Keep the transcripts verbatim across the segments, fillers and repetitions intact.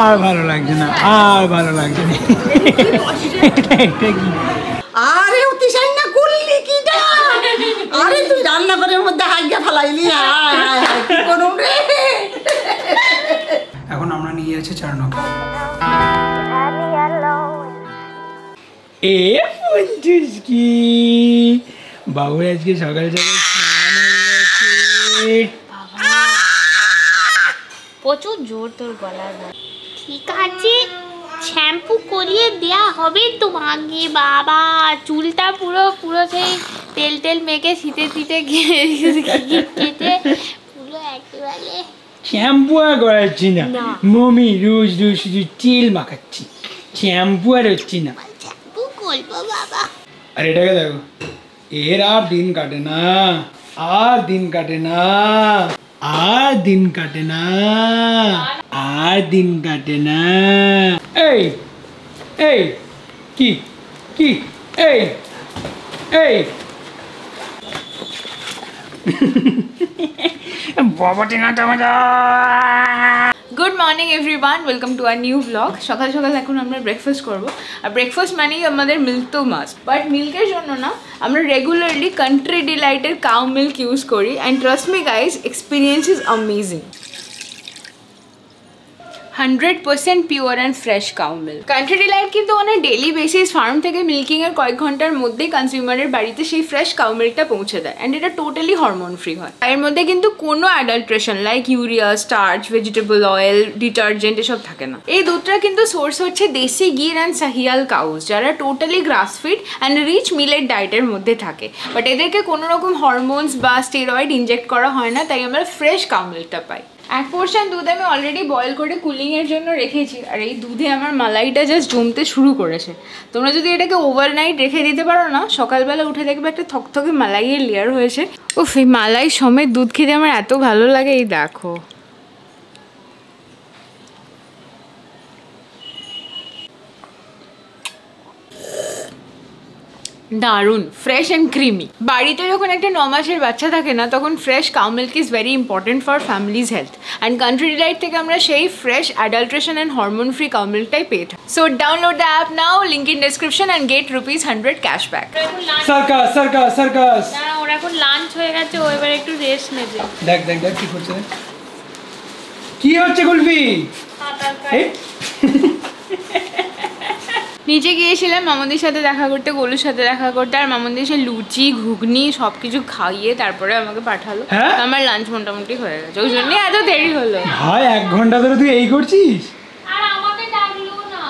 আর ভালো লাগছে না, আর ভালো লাগছে না। আরে অতি সাইনা কুল্লি কিটা, আরে তুই রান্নাঘরের মধ্যে হাইগা ফালাইলি। এখন আমরা নিয়ে যাচ্ছি চারণকে। এ ফুলচুসকি বাবুর আজকে সকালে প্রচুর জোর তোর গলা। ঠিক আছে, শ্যাম্পু করিয়ে দেয়া হবে তোমাকে বাবা। চুলটা পুরো পুরো সেই তেল তেল মেখে শীতে শীতে কেটে পুরো একেবারে শ্যাম্পু আর করাচ্ছি না মমি, রোজ রোজ শুধু তেল মাখাচ্ছি, শ্যাম্পু আর হচ্ছি না। শ্যাম্পু করবো বাবা। আর এটাকে দেখো, এর আর দিন কাটে না, আর দিন কাটে না, আর দিন কাটে না, আর দিন কাটে না। এই এই কি কি এই এই good morning everyone, welcome to our new blog. সকাল সকাল এখন আমরা ব্রেকফাস্ট করবো, আর ব্রেকফাস্ট মানেই আমাদের মিল্ক তো মাস্ট। বাট মিল্কের জন্য না আমরা রেগুলারলি কান্ট্রি ডিলাইটের কাউ মিল্ক ইউজ করি, and trust me guys, experience is amazing. Hundred percent pure and fresh cow milk. Country Deloitte কিন্তু অন ডেইলি বেসিস ফার্ম থেকে মিল্কিংয়ের কয়েক ঘন্টার মধ্যেই কনজিউমারের বাড়িতে সেই ফ্রেশ কাউ মিল্কটা পৌঁছে দেয়, অ্যান্ড এটা টোটালি হরমোন ফ্রি হয়। এর মধ্যে কিন্তু কোনো adulteration like urea, starch, vegetable oil, detergent এসব থাকে না। এই দুধটা কিন্তু সোর্স হচ্ছে দেশি গির অ্যান্ড সাহিয়াল কাউজ, যারা totally grass fed and rich millet ডায়েটের মধ্যে থাকে। বাট এদেরকে কোনো রকম হরমোনস বা স্টেরয়েড ইনজেক্ট করা হয় না, তাই আমরা ফ্রেশ কাউ মিল্কটা পাই। এক পোর্শন দুধ আমি অলরেডি বয়েল করে কুলিংয়ের জন্য রেখেছি, আর এই দুধে আমার মালাইটা জাস্ট জমতে শুরু করেছে। তোমরা যদি এটাকে ওভারনাইট রেখে দিতে পারো না, সকালবেলা উঠে দেখবে একটা থকথকে মালাইয়ের লেয়ার হয়েছে। উফ, এই মালাই সমেত দুধ খেতে আমার এত ভালো লাগে। এই দেখো, দারুন ফ্রেশ অ্যান্ড ক্রিমি। বাড়িতে যখন একটা ন মাসের বাচ্চা থাকে না, তখন fresh cow milk is very important for family's health, and country Deloitte থেকে আমরা সেই fresh adulteration and hormone free cow মিল্কটাই পেয়ে থাকি। So download the app now, link in description, and get rupees hundred cashback. Circus circus circus. না, ওরা এখন lunch হয়ে গেছে, ও এবার একটু রেস্ট নেবে। দেখ দেখ দেখ কি হচ্ছে, কি হচ্ছে কুলফি। নিচে গিয়েছিলাম মামুন্দির সাথে দেখা করতে, গোলুর সাথে দেখা করতে, আর মামুন্দির সে লুচি ঘুগনি সবকিছু খাইয়ে তারপরে আমাকে পাঠালো। আমার লাঞ্চ মোটামুটি হয়ে গেছে, ওই জন্যই এত দেরি হলো। ভাই এক ঘন্টা ধরে তুই এই করছিস, আর আমাকে ডাকলো না।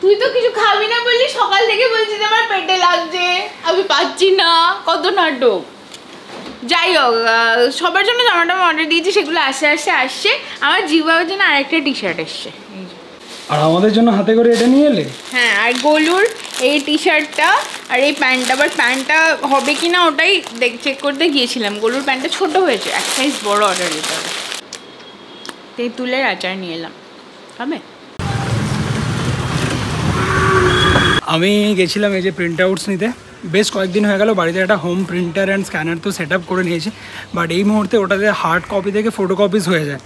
তুই তো কিছু খাবি না বললি, সকাল থেকে বলছিস আমার পেটে লাগছে, আমি পাচ্ছি না। কত নাটক। যাই হোক, সবার জন্য জামা টামা অর্ডার দিয়েছি, সেগুলো আস্তে আস্তে আসছে। আমার জিবাবার জন্য আরেকটা টি শার্ট এসছে, আর আমাদের জন্য হাতে করে এটা নিয়ে এলে। হ্যাঁ, আর গোলুর এই টি শার্টটা আর এই প্যান্টটা। বাট প্যান্টটা হবে কি না ওটাই দেখ, চেক করতে গিয়েছিলাম। গোলুর প্যান্টটা ছোটো হয়েছে, এক সাইজ বড় অর্ডার দিতে হবে। তেঁতুলের আচার নিয়ে এলাম। হবে। আমি গেছিলাম এই যে প্রিন্ট আউটস নিতে, বেশ কয়েকদিন হয়ে গেল। বাড়িতে একটা হোম প্রিন্টার অ্যান্ড স্ক্যানার তো সেট আপ করে নিয়েছি, বাট এই মুহূর্তে ওটাতে হার্ড কপি থেকে ফটো কপিস হয়ে যায়,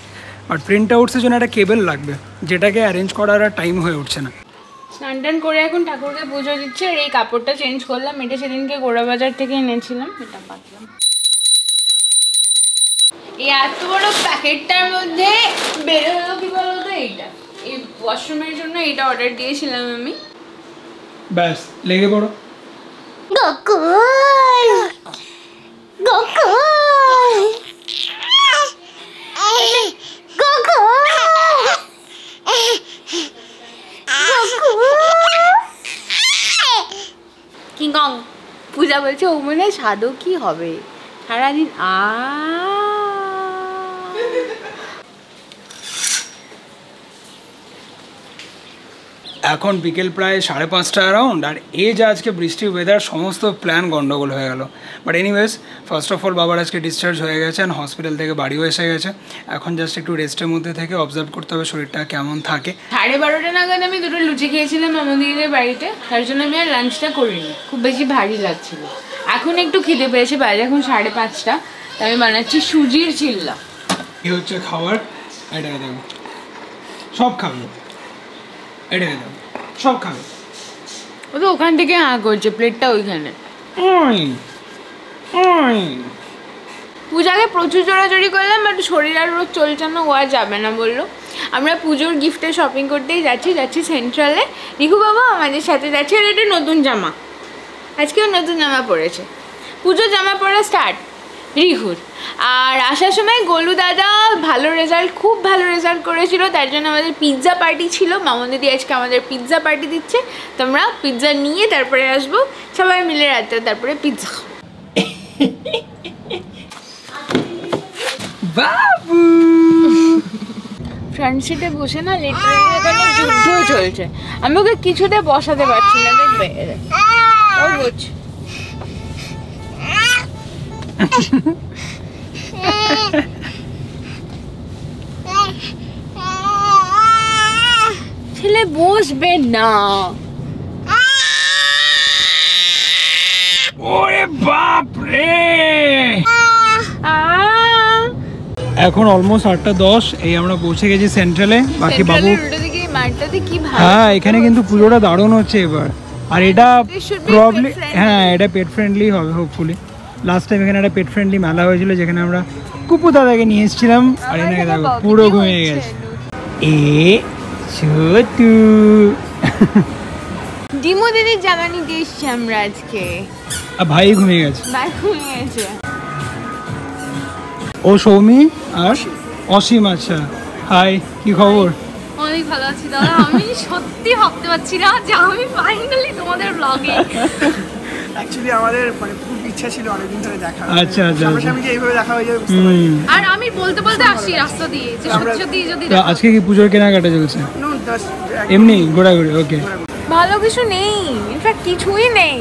আর প্রিন্ট আউটসের জন্য একটা কেবেল লাগবে, যেটাকে অ্যারেঞ্জ করার আর টাইম হয়ে উঠছে না। স্নান টান করে এখন ঠাকুরকে পুজো দিচ্ছে, আর এই কাপড়টা চেঞ্জ করলাম। এটা সেদিনকে গোড়া বাজার থেকে এনেছিলাম, এটা পাতলাম। এই এত বড় প্যাকেটটার মধ্যে বেরোলো কি বলতো, এইটা এই ওয়াশরুমের জন্য এটা অর্ডার দিয়েছিলাম আমি। ব্যাস লেগে পড়ো। গোকুল গোকুল কিংকং পূজা বলছে ও মনে হয় সাধু কি হবে সারাদিন। আ এখন বিকেল প্রায় সাড়ে পাঁচটা অ্যারাউন্ড, আর এই যে আজকে বৃষ্টির ওয়েদার, সমস্ত প্ল্যান গন্ডগোল হয়ে গেল। But anyways, first of all বাবার আজকে ডিসচার্জ হয়ে গেছে, অ্যান্ড হসপিটাল থেকে বাড়িও এসে গেছে। এখন জাস্ট একটু রেস্টের মধ্যে থেকে অবজার্ভ করতে হবে শরীরটা কেমন থাকে। সাড়ে বারোটা নাগাদ আমি দুটো লুচি খেয়েছিলাম আমাদের বাড়িতে, তার জন্য আমি আর লাঞ্চটা করিনি, খুব বেশি ভারী লাগছিল। এখন একটু খিদে পেয়েছে, বাইরে এখন সাড়ে পাঁচটা, তাই আমি বানাচ্ছি সুজির চিল্লা। এই হচ্ছে খাবার। এটা দেখো, সব খাবে এটা দাও সব খাবে ও তো ওখান থেকে আ করছে প্লেটটা ওইখানে ওই ওই পূজাকে প্রচুর জোড়াজড়ি করলাম বাট শরীর আর রোজ চলছে না ওয়া যাবে না বললো আমরা পূজোর গিফটে শপিং করতেই যাচ্ছি যাচ্ছি সেন্ট্রালে রিকু বাবা আমাদের সাথে যাচ্ছে আর এটা নতুন জামা আজকেও নতুন জামা পরেছে পূজো জামা পরা স্টার্ট রিকুর আর আসার সময় গোলু দাদা ভালো রেজাল্ট খুব ভালো রেজাল্ট করেছিল তার জন্য আমাদের পিৎজা পার্টি ছিল মামন দিদি আজকে আমাদের পিৎজা পার্টি দিচ্ছে তোমরা পিৎজা নিয়ে তারপরে আসবো সবাই মিলে রাতে তারপরে পিৎজা বাবু ফ্রন্ট সিটে বসে না লিটারালি এখানে যুদ্ধ চলছে আমি ওকে কিছুতে বসাতে পারছি না দেখবে ওই বুঝ ছেলে বসবে না ওরে বাপ রে এখন অলমোস্ট আটটা দশ এই আমরা পৌঁছে গেছি সেন্ট্রালে বাকি বাবু হ্যাঁ এখানে কিন্তু পুজোটা দারুণ হচ্ছে এবার আর এটা প্রবলি হ্যাঁ এটা পেট ফ্রেন্ডলি হবে হোপফুলি লাস্ট টাইম এখানে একটা পেট ফ্রেন্ডলি মেলা হয়েছিল যেখানে আমরা কুপু দাদাকে নিয়ে এসেছিলাম আর এনাকে দেখো পুরো ঘুমিয়ে গেছে এ ছোটু ডিমু দিদির জামা নিতে এসছি আমরা আজকে আর ভাই ঘুমিয়ে গেছে ভাই ঘুমিয়ে গেছে ও সৌমি আর অসীম আচ্ছা হাই কি খবর অনেক ভালো আছি দাদা আমি সত্যি ভাবতে পারছি না যে আমি ফাইনালি তোমাদের ব্লগে অ্যাকচুয়ালি আমাদের মানে খুব ইচ্ছা ছিল অনেক দিন ধরে দেখা আচ্ছা আচ্ছা আমি যে এইভাবে দেখা হয়ে যাবে আর আমি বলতে বলতে আসি রাস্তা দিয়ে যে সত্যি যদি আজকে কি পূজোর কেনাকাটা চলছে নো এমনি ঘোরাঘুরি ওকে ভালো কিছু নেই ইনফ্যাক্ট কিছুই নেই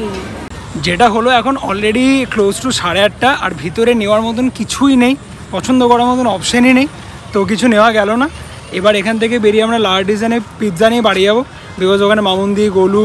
যেটা হলো এখন অলরেডি ক্লোজ টু সাড়ে আটটা আর ভিতরে নেওয়ার মতন কিছুই নেই পছন্দ করার মতন অপশানই নেই তো কিছু নেওয়া গেল না এবার এখান থেকে বেরিয়ে আমরা লার্জ ডিজাইনে পিৎজা নিয়ে বাড়ি যাবো বিকজ ওখানে মামুন্দি গোলু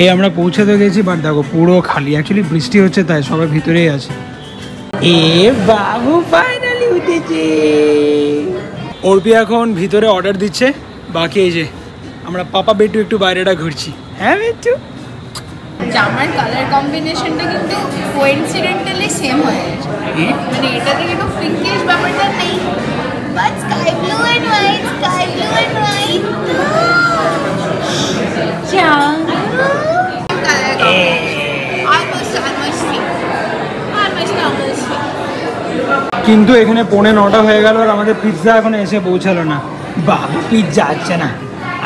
এই আমরা পৌঁছে তো গেছি বাট দেখো পুরো খালি অ্যাকচুয়ালি বৃষ্টি হচ্ছে তাই সবাই ভিতরেই আছে এ বাবু ফাইনালি উঠেছে অর্পি এখন ভিতরে অর্ডার দিচ্ছে বাকি এই যে আমরা পাপা বেটু একটু বাইরেটা ঘুরছি হ্যাঁ বেটু জামার কালার কম্বিনেশনটা কিন্তু কোইন্সিডেন্টালি সেম হয়ে গেছে মানে এটাতে কিন্তু পিঙ্কিশ ব্যাপারটা নেই but sky blue and white sky blue and white চা কিন্তু এখানে পৌনে নটা হয়ে গেল আর আমাদের পিৎজা এখন এসে পৌঁছালো না বাবু পিৎজা আসছে না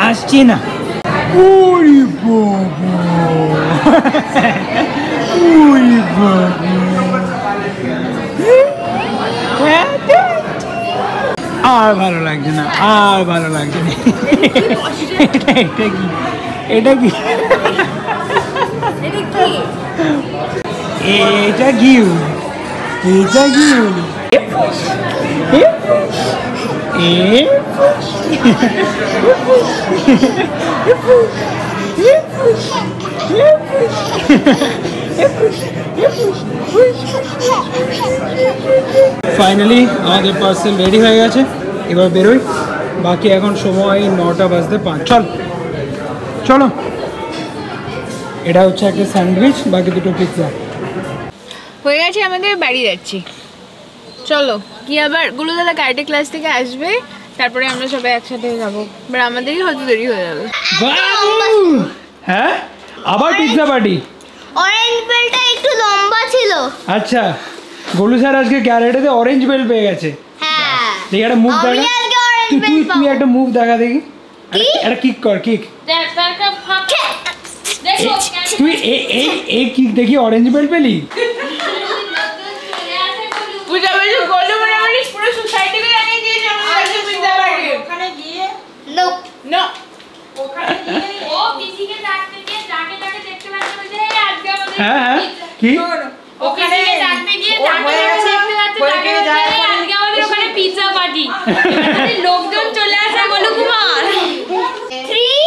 আসছে না আর ভালো লাগছে না আর ভালো লাগছে না এটা এটা কি এটা কি এটা কি এটা কি ফাইনালি আমাদের পার্সেল রেডি হয়ে গেছে এবার বেরোই বাকি এখন সময় নটা বাজতে পাঁচ চল চলো এটা হচ্ছে একটা স্যান্ডউইচ বাকি দুটো পিৎজা হয়ে গেছে আমাদের বাড়ি যাচ্ছি চলো কি আবার গুলো দাদা কার্টে ক্লাস থেকে আসবে তারপরে আমরা সবাই একসাথে যাবো বাট আমাদেরই হয়তো দেরি হয়ে যাবে হ্যাঁ আবার পিৎজা পার্টি অরেঞ্জ বেলটা একটু লম্বা ছিল আচ্ছা গোলু স্যার আজকে ক্যারেটেতে অরেঞ্জ বেল পেয়ে গেছে হ্যাঁ দেখি একটা মুভ দেখা তুই তুই একটা মুভ দেখা দেখি একটা কিক কর কিক দেখ তার কা ফাকে দেখো তুই এই এই এই কিক দেখি অরেঞ্জ বেল পেলি No. No. পিসি কে ডাকতে গিয়ে ডাকে ডাকে দেখতে পাচ্ছি বলে আজকে আমাদের হ্যাঁ হ্যাঁ কি ওখানে ডাকতে গিয়ে ডাকে ডাকে দেখতে পাচ্ছি ডাকে আজকে আমাদের ওখানে পিৎজা পার্টি মানে লোকজন চলে আসে বলো কুমার three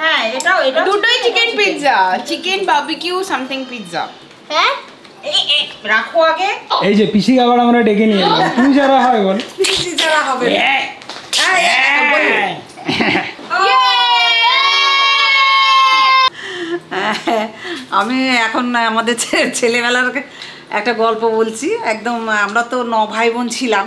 হ্যাঁ এটা এটা দুটোই chicken pizza chicken barbecue something pizza হ্যাঁ রাখো আগে এই যে পিসি খাবার আমরা ডেকে নিয়ে এলাম তুই যারা হয় বল পিসি যারা হবে আমি এখন আমাদের ছেলেবেলার একটা গল্প বলছি একদম আমরা তো ন ভাই বোন ছিলাম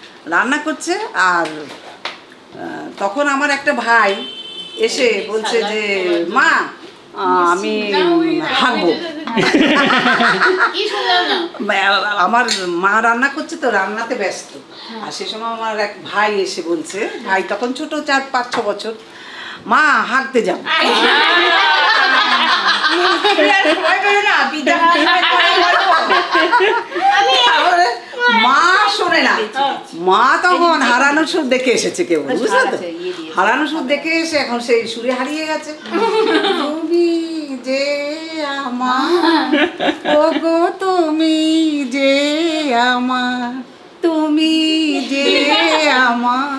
রান্না করছে আর তখন আমার একটা ভাই এসে বলছে যে মা আমি হাঁকবো আমার মা রান্না করছে তো রান্নাতে ব্যস্ত আর সে সময় আমার এক ভাই এসে বলছে ভাই তখন ছোট চার পাঁচ ছ বছর মা হাঁকতে যাব মা শোনে না মা তখন হারানো সুর দেখে এসেছে কেউ বুঝলো তো হারানো সুর দেখে এসে এখন সেই সুরে হারিয়ে গেছে তুমি যে আমার ওগো তুমি যে আমার তুমি যে আমার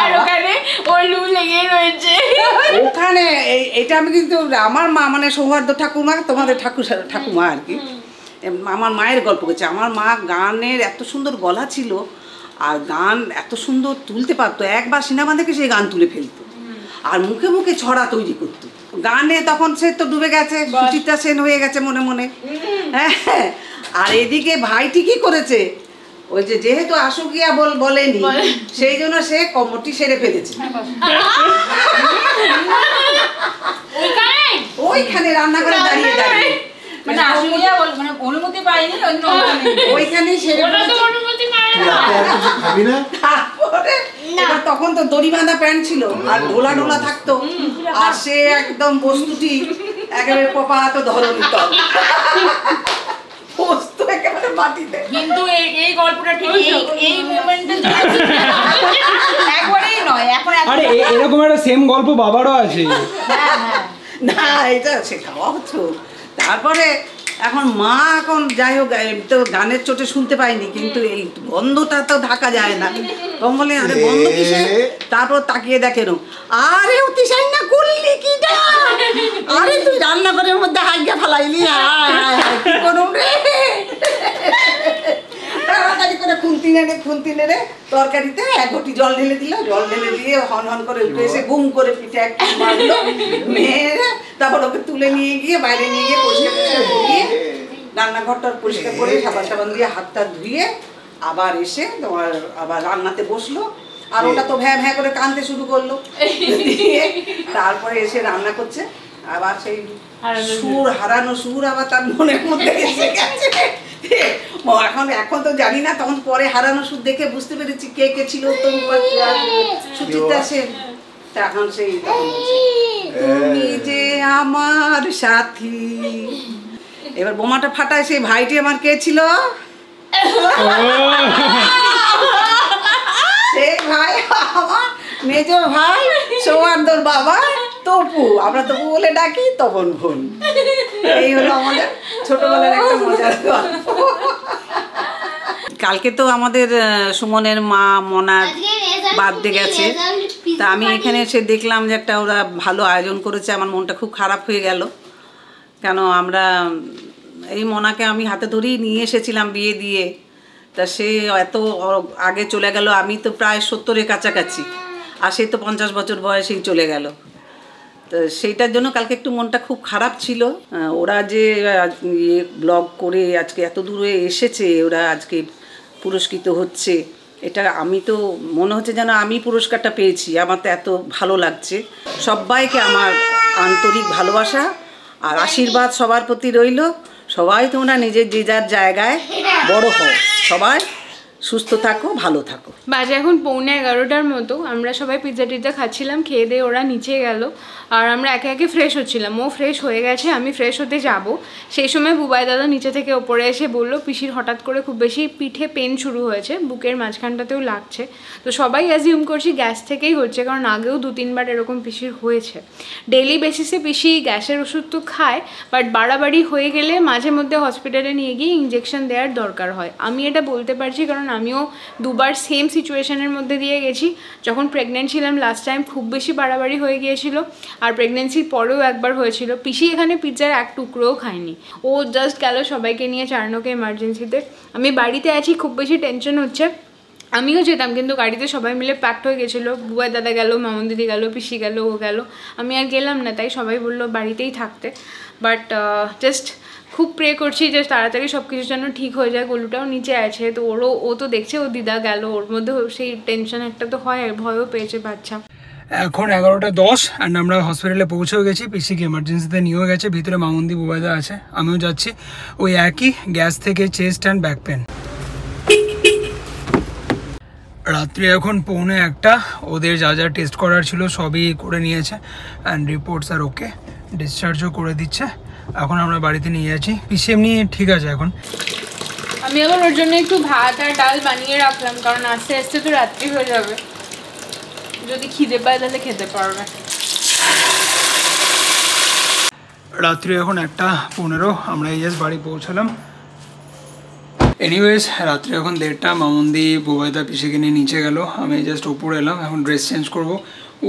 আর ওখানে ওই লু লেগে রয়েছে ওখানে এটা আমি কিন্তু আমার মা মানে সৌহার্দ্য ঠাকুমা তোমাদের ঠাকুর ঠাকুমা আর কি আমার মায়ের গল্প করছে আমার মা গানের এত সুন্দর গলা ছিল আর গান এত সুন্দর তুলতে পারতো একবার সিনেমা থেকে সেই গান তুলে ফেলতো আর মুখে মুখে ছড়া তৈরি করতো গানে তখন সে তো ডুবে গেছে সুচিত্রা সেন হয়ে গেছে মনে মনে হ্যাঁ আর এদিকে ভাইটি কি করেছে ওই যে যেহেতু আসু গিয়া বল বলেনি সেই জন্য সে কমরটি সেরে ফেলেছে ওইখানে রান্নাঘরে দাঁড়িয়ে দাঁড়িয়ে অনুমতি পাইনি ওইখানে তখন তো দড়ি বাঁধা প্যান্ট ছিল আর ঢোলা ঢোলা থাকতো আর সে একদম বস্তুটি একেবারে পোপা তো ধরে নিত বস্তু একেবারে মাটিতে কিন্তু এই গল্পটা ঠিক এই মোমেন্টে একবারেই নয় এখন আরে এরকম একটা সেম গল্প বাবারও আছে হ্যাঁ হ্যাঁ না এটা শেখাও হতো তারপরে এখন মা এখন যাই হোক তো গানের চোটে শুনতে পাইনি কিন্তু এই গন্ধটা তো ঢাকা যায় না তখন বলে আরে গন্ধ কিসে তারপর তাকিয়ে দেখেন আরে অতি সাই না করলি কি আরে তুই রান্নাঘরের মধ্যে হাইগা ফালাইলি কি করুম রে তাড়াতাড়ি করে খুন্তি নেড়ে খুন্তি নেড়ে তরকারিতে এক ঘটি জল ঢেলে দিল জল ঢেলে দিয়ে হন হন করে উঠে এসে গুম করে পিঠে এক মারলো মেয়েরা তারপর ওকে তুলে নিয়ে গিয়ে বাইরে নিয়ে গিয়ে পরিষ্কার পরিষ্কার করিয়ে রান্নাঘরটা পরিষ্কার করে সাবান সাবান দিয়ে হাতটা ধুয়ে আবার এসে তোমার আবার রান্নাতে বসলো আর ওটা তো ভ্যাঁ ভ্যাঁ করে কাঁদতে শুরু করলো দিয়ে তারপরে এসে রান্না করছে আবার সেই সুর হারানো সুর আবার তার মনের মধ্যে এসে গেছে এখন এখন তো জানি না তখন পরে হারানো সুর দেখে বুঝতে পেরেছি কে কে ছিল সুচিত্রা সেন তখন সেই তুমি যে আমার সাথী এবার বোমাটা ফাটায় সেই ভাইটি আমার কে ছিল সেই ভাই আমার মেজ ভাই সৌহার্দ্যর বাবা তপু আমরা তপু বলে ডাকি তপন ভুল এই হলো আমাদের ছোটবেলার একটা মজার গল্প কালকে তো আমাদের সুমনের মা মনার বার্থডে গেছে তা আমি এখানে এসে দেখলাম যে একটা ওরা ভালো আয়োজন করেছে আমার মনটা খুব খারাপ হয়ে গেল কেন আমরা এই মোনাকে আমি হাতে ধরেই নিয়ে এসেছিলাম বিয়ে দিয়ে, তা সে এত আগে চলে গেল, আমি তো প্রায় সত্তরের কাছাকাছি, আর সে তো পঞ্চাশ বছর বয়সেই চলে গেল। তো সেইটার জন্য কালকে একটু মনটা খুব খারাপ ছিল। ওরা যে ব্লগ করে আজকে এত দূরে এসেছে, ওরা আজকে পুরস্কৃত হচ্ছে, এটা আমি তো মনে হচ্ছে যেন আমি পুরস্কারটা পেয়েছি, আমার তো এত ভালো লাগছে। সবাইকে আমার আন্তরিক ভালোবাসা আর আশীর্বাদ সবার প্রতি রইল। সবাই তোমরা নিজের যে যার জায়গায় বড় হও, সবাই সুস্থ থাকো, ভালো থাকো। বাজে এখন পৌনে এগারোটার মতো, আমরা সবাই পিৎজা টিৎজা খাচ্ছিলাম, খেয়ে দিয়ে ওরা নিচে গেল আর আমরা একে একে ফ্রেশ হচ্ছিলাম। ও ফ্রেশ হয়ে গেছে, আমি ফ্রেশ হতে যাব, সেই সময় বুবাই দাদা নিচে থেকে ওপরে এসে বলল পিসির হঠাৎ করে খুব বেশি পিঠে পেন শুরু হয়েছে, বুকের মাঝখানটাতেও লাগছে। তো সবাই অ্যাজিউম করছি গ্যাস থেকেই হচ্ছে, কারণ আগেও দু তিনবার এরকম পিসির হয়েছে। ডেইলি বেসিসে পিসি গ্যাসের ওষুধ তো খায়, বাট বাড়াবাড়ি হয়ে গেলে মাঝে মধ্যে হসপিটালে নিয়ে গিয়ে ইঞ্জেকশন দেওয়ার দরকার হয়। আমি এটা বলতে পারছি কারণ আমিও দুবার সেম সিচুয়েশনের মধ্যে দিয়ে গেছি। যখন প্রেগনেন্ট ছিলাম লাস্ট টাইম খুব বেশি বাড়াবাড়ি হয়ে গিয়েছিল, আর প্রেগনেন্সির পরেও একবার হয়েছিল। পিসি এখানে পিৎজার এক টুকরোও খায়নি, ও জাস্ট গেল সবাইকে নিয়ে চার্নোকে এমার্জেন্সিতে। আমি বাড়িতে আছি, খুব বেশি টেনশন হচ্ছে। আমিও যেতাম কিন্তু গাড়িতে সবাই মিলে প্যাকড হয়ে গেছিলো, বুবাই দাদা গেল, মামন দিদি গেল, পিসি গেল, ও গেল, আমি আর গেলাম না, তাই সবাই বললো বাড়িতেই থাকতে। বাট জাস্ট খুব প্রে করছি যে তাড়াতাড়ি সব কিছুর জন্য ঠিক হয়ে যায়। গলুটাও নিচে আছে, তো ওরও ও তো দেখছে ও দিদা গেল, ওর মধ্যে সেই টেনশন একটা তো হয়, ভয়ও পেয়েছে বাচ্চা। এখন এগারোটা দশ অ্যান্ড আমরা হসপিটালে পৌঁছেও গেছি, পিসিকে এমার্জেন্সিতে নিয়েও গেছে, ভিতরে মামন্দি বুবাইদা আছে, আমিও যাচ্ছি। ওই একই গ্যাস থেকে চেস্ট অ্যান্ড ব্যাক পেন। রাত্রি এখন পৌনে একটা, ওদের যা যা টেস্ট করার ছিল সবই করে নিয়েছে অ্যান্ড রিপোর্টস আর ওকে, ডিসচার্জও করে দিচ্ছে। এখন আমরা বাড়িতে নিয়ে যাচ্ছি, পিসি এমনি ঠিক আছে এখন। আমি আবার ওর জন্য একটু ভাত আর ডাল বানিয়ে রাখলাম, কারণ আস্তে আস্তে তো রাত্রি হয়ে যাবে, যদি খিদে পায় তাহলে খেতে পারবে। রাত্রি এখন একটা পনেরো, আমরা এস বাড়ি পৌঁছালাম। এনিওয়েজ রাত্রি এখন দেড়টা, মামন্দি বুবাইদা পিসিকে নিয়ে নিচে গেল, আমি জাস্ট উপরে এলাম, এখন ড্রেস চেঞ্জ করবো।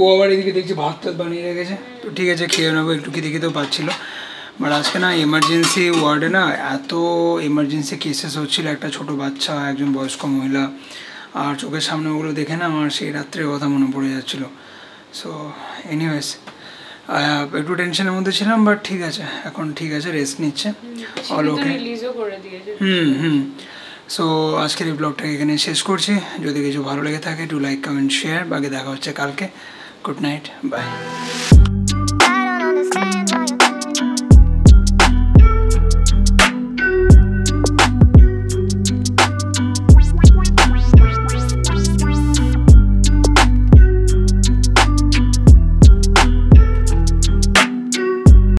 ও আবার এদিকে দেখছি ভাত টাত বানিয়ে রেখেছে, তো ঠিক আছে খেয়ে নেবো, একটু কি দেখে তো পাচ্ছিলো। বাট আজকে না এমার্জেন্সি ওয়ার্ডে না এত এমার্জেন্সি কেসেস হচ্ছিলো, একটা ছোটো বাচ্চা, একজন বয়স্ক মহিলা, আর চোখের সামনে ওগুলো দেখে না আমার সেই রাত্রের কথা মনে পড়ে যাচ্ছিলো। সো এনিওয়েজ একটু টেনশনের মধ্যে ছিলাম, বাট ঠিক আছে এখন ঠিক আছে, রেস্ট নিচ্ছে অল ওকে। হুম হুম সো আজকের এই ব্লগটাকে এখানে শেষ করছি। যদি কিছু ভালো লেগে থাকে একটু লাইক কমেন্ট শেয়ার, বাকি দেখা হচ্ছে কালকে। Good night, by.